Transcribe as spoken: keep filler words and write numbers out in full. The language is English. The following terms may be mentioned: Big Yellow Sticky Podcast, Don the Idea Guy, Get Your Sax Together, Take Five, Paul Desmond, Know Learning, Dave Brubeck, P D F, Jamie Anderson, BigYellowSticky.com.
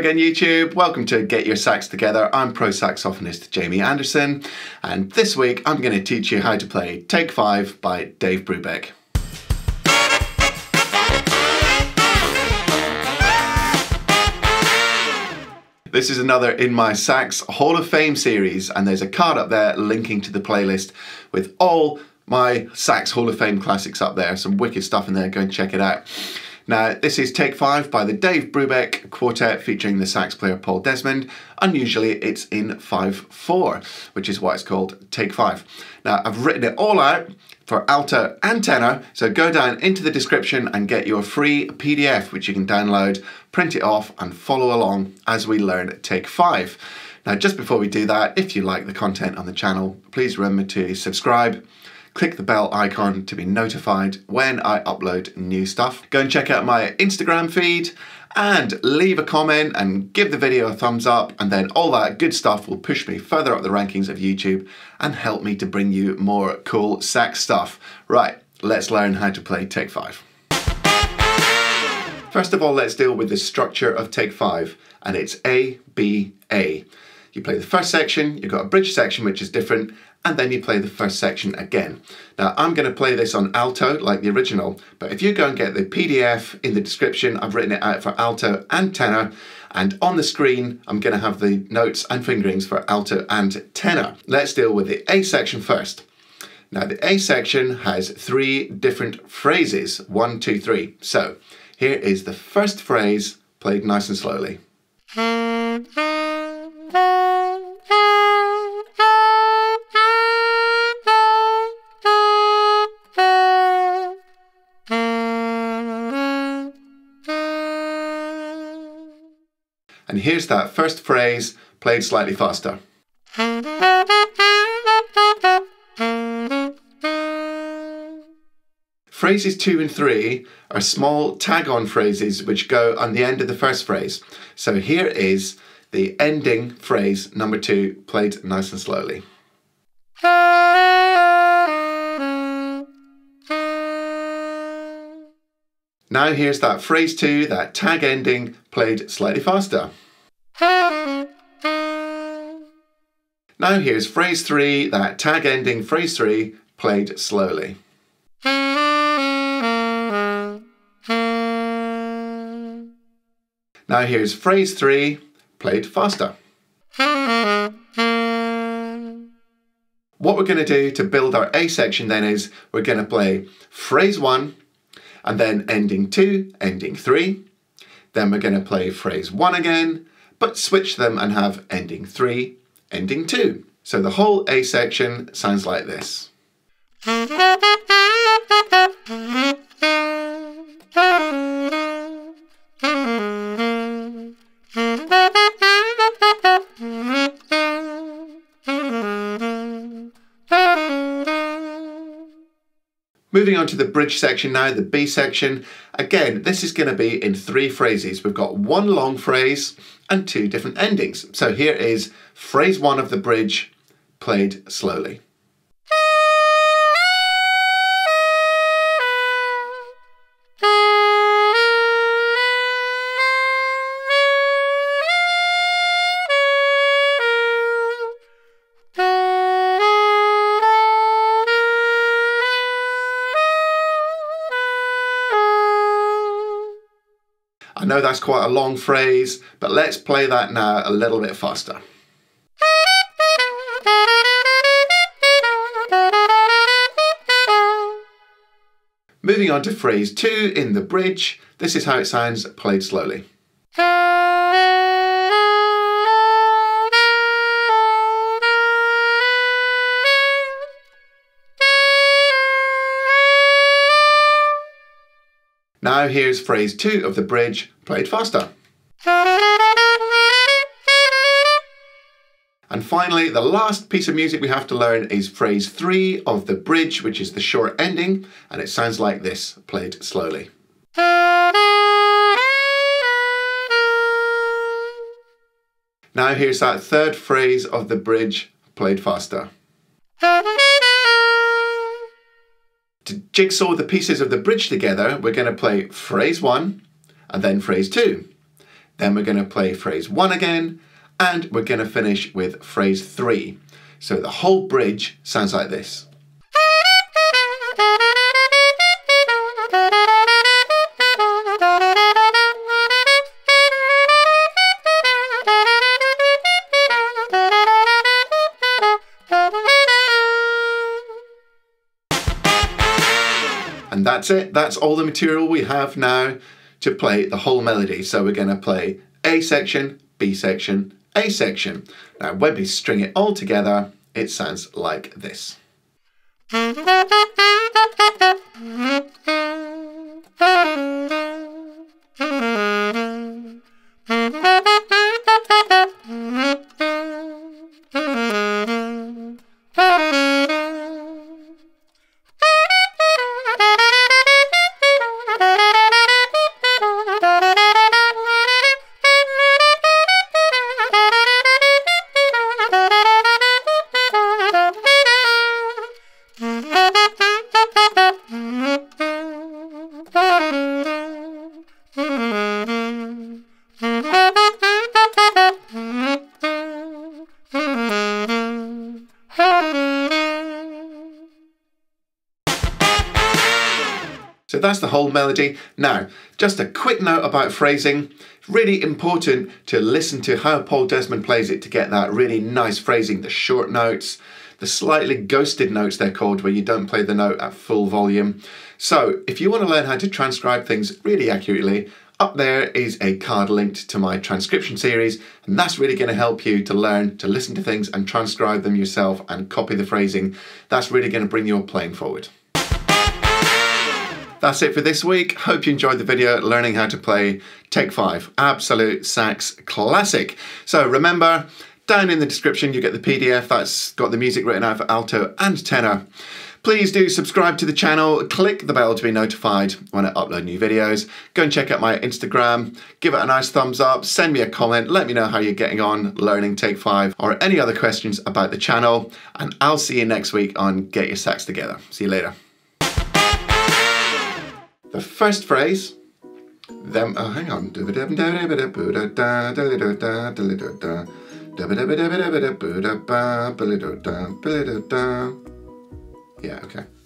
again, YouTube. Welcome to Get Your Sax Together. I'm pro saxophonist Jamie Anderson, and this week I'm going to teach you how to play Take Five by Dave Brubeck. This is another In My Sax Hall of Fame series, and there's a card up there linking to the playlist with all my sax Hall of Fame classics up there. Some wicked stuff in there, go and check it out. Now, this is Take Five by the Dave Brubeck Quartet featuring the sax player Paul Desmond. Unusually, it's in five four, which is why it's called Take Five. Now, I've written it all out for alto and tenor, so go down into the description and get your free P D F, which you can download, print it off, and follow along as we learn Take Five. Now, just before we do that, if you like the content on the channel, please remember to subscribe. Click the bell icon to be notified when I upload new stuff. Go and check out my Instagram feed and leave a comment and give the video a thumbs up, and then all that good stuff will push me further up the rankings of YouTube and help me to bring you more cool sax stuff. Right, let's learn how to play Take Five. First of all, let's deal with the structure of Take Five, and it's A, B, A. You play the first section, you've got a bridge section which is different, and then you play the first section again. Now, I'm going to play this on alto like the original, but if you go and get the P D F in the description, I've written it out for alto and tenor, and on the screen I'm going to have the notes and fingerings for alto and tenor. Let's deal with the A section first. Now, the A section has three different phrases, one, two, three. So here is the first phrase played nice and slowly. And here's that first phrase played slightly faster. Phrases two and three are small tag-on phrases which go on the end of the first phrase. So here is the ending phrase number two played nice and slowly. Now here's that phrase two, that tag ending, played slightly faster. Now here's phrase three, that tag ending, phrase three, played slowly. Now here's phrase three, played faster. What we're going to do to build our A section then is we're going to play phrase one, and then ending two, ending three. Then we're going to play phrase one again, but switch them and have ending three, ending two. So the whole A section sounds like this. Moving on to the bridge section now, the B section. Again, this is going to be in three phrases. We've got one long phrase and two different endings. So here is phrase one of the bridge played slowly. I know that's quite a long phrase, but let's play that now a little bit faster. Moving on to phrase two in the bridge. This is how it sounds played slowly. Now here's phrase two of the bridge, played faster. And finally, the last piece of music we have to learn is phrase three of the bridge, which is the short ending, and it sounds like this, played slowly. Now here's that third phrase of the bridge, played faster. To jigsaw the pieces of the bridge together, we're going to play phrase one and then phrase two. Then we're going to play phrase one again, and we're going to finish with phrase three. So the whole bridge sounds like this. And that's it. That's all the material we have now to play the whole melody. So we're going to play A section, B section, A section. Now when we string it all together, it sounds like this. So that's the whole melody. Now, just a quick note about phrasing. It's really important to listen to how Paul Desmond plays it to get that really nice phrasing, the short notes, the slightly ghosted notes they're called, where you don't play the note at full volume. So if you want to learn how to transcribe things really accurately, up there is a card linked to my transcription series, and that's really going to help you to learn to listen to things and transcribe them yourself and copy the phrasing. That's really going to bring your playing forward. That's it for this week. Hope you enjoyed the video learning how to play Take Five, absolute sax classic. So remember, down in the description you get the P D F that's got the music written out for alto and tenor. Please do subscribe to the channel, click the bell to be notified when I upload new videos. Go and check out my Instagram, give it a nice thumbs up, send me a comment, let me know how you're getting on learning Take Five or any other questions about the channel, and I'll see you next week on Get Your Sax Together. See you later. The first phrase, then, oh, hang on. Yeah, okay.